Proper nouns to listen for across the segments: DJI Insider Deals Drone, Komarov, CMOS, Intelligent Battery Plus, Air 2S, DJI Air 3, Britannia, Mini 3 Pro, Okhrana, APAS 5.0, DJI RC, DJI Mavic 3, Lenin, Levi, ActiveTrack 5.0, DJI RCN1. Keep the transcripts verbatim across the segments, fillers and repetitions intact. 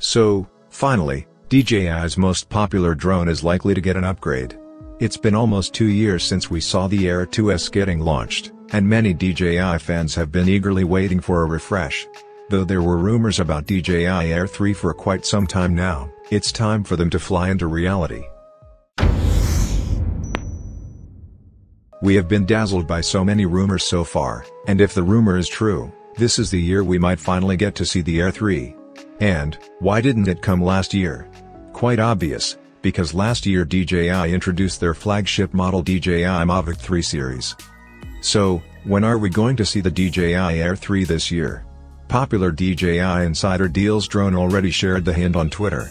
So, finally, D J I's most popular drone is likely to get an upgrade. It's been almost two years since we saw the Air two S getting launched, and many D J I fans have been eagerly waiting for a refresh. Though there were rumors about D J I Air three for quite some time now, it's time for them to fly into reality. We have been dazzled by so many rumors so far, and if the rumor is true, this is the year we might finally get to see the Air three. And, why didn't it come last year? Quite obvious, because last year D J I introduced their flagship model D J I Mavic three series. So, when are we going to see the D J I Air three this year? Popular D J I Insider Deals Drone already shared the hint on Twitter.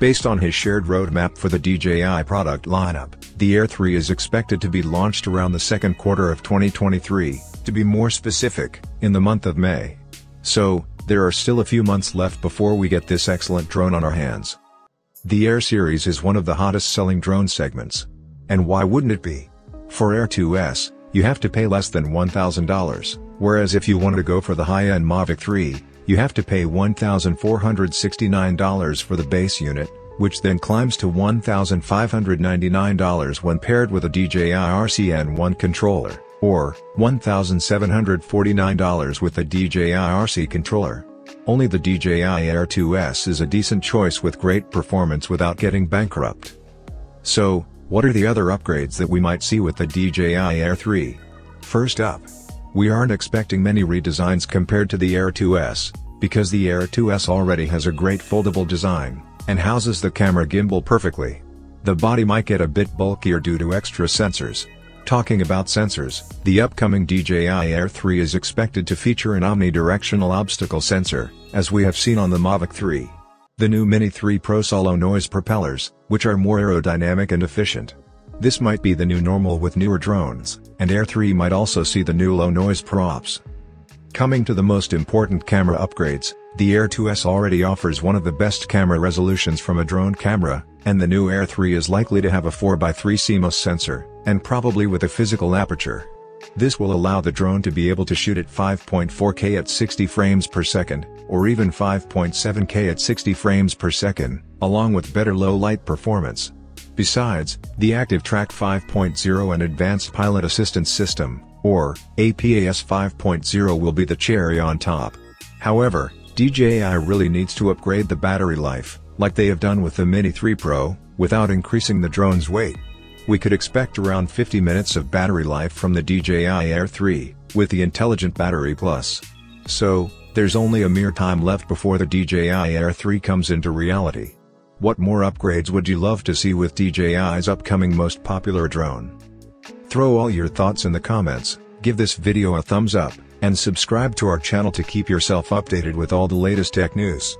Based on his shared roadmap for the D J I product lineup, the Air three is expected to be launched around the second quarter of twenty twenty-three, to be more specific, in the month of May. So, there are still a few months left before we get this excellent drone on our hands. The Air series is one of the hottest selling drone segments. And why wouldn't it be? For Air two S, you have to pay less than one thousand dollars. Whereas if you want to go for the high-end Mavic three, you have to pay one thousand four hundred sixty-nine dollars for the base unit, which then climbs to one thousand five hundred ninety-nine dollars when paired with a D J I R C N one controller, or one thousand seven hundred forty-nine dollars with a D J I R C controller. Only the D J I Air two S is a decent choice with great performance without getting bankrupt. So, what are the other upgrades that we might see with the D J I Air three? First up, we aren't expecting many redesigns compared to the Air two S, because the Air two S already has a great foldable design, and houses the camera gimbal perfectly. The body might get a bit bulkier due to extra sensors. Talking about sensors, the upcoming D J I Air three is expected to feature an omnidirectional obstacle sensor, as we have seen on the Mavic three. The new Mini three Pro solo noise propellers, which are more aerodynamic and efficient. This might be the new normal with newer drones, and Air three might also see the new low-noise props. Coming to the most important camera upgrades, the Air two S already offers one of the best camera resolutions from a drone camera, and the new Air three is likely to have a four by three C M O S sensor, and probably with a physical aperture. This will allow the drone to be able to shoot at five point four K at sixty frames per second, or even five point seven K at sixty frames per second, along with better low-light performance. Besides, the ActiveTrack five point oh and Advanced Pilot Assistance System, or A P A S five point oh, will be the cherry on top. However, D J I really needs to upgrade the battery life, like they have done with the Mini three Pro, without increasing the drone's weight. We could expect around fifty minutes of battery life from the D J I Air three, with the Intelligent Battery Plus. So, there's only a mere time left before the D J I Air three comes into reality. What more upgrades would you love to see with D J I's upcoming most popular drone? Throw all your thoughts in the comments, give this video a thumbs up, and subscribe to our channel to keep yourself updated with all the latest tech news.